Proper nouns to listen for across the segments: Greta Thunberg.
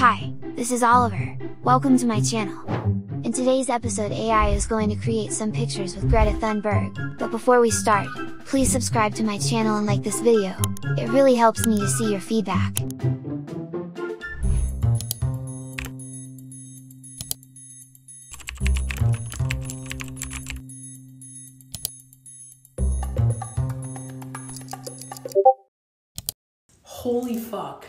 Hi, this is Oliver, welcome to my channel. In today's episode AI is going to create some pictures with Greta Thunberg, but before we start, please subscribe to my channel and like this video, it really helps me to see your feedback. Holy fuck.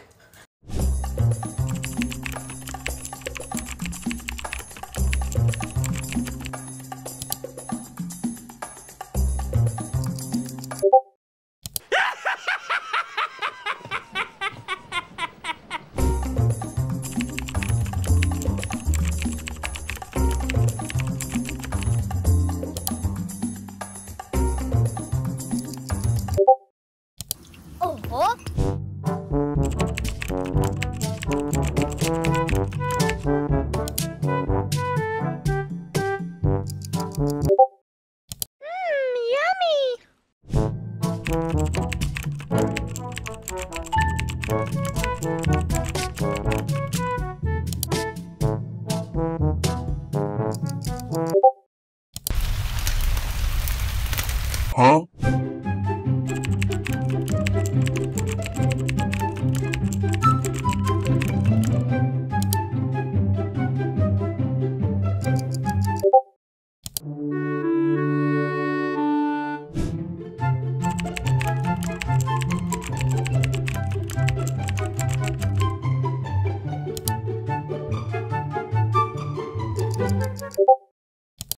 Huh?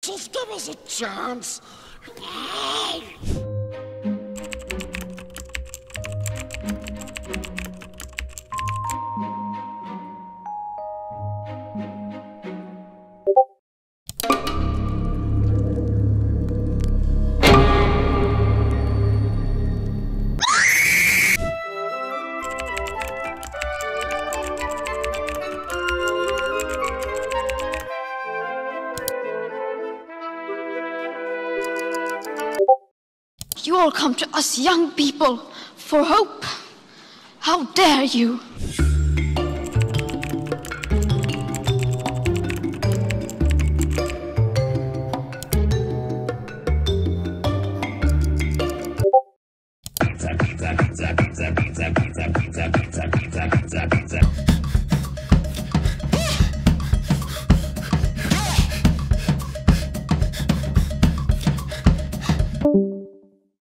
Just give us a chance. You all come to us young people for hope. How dare you?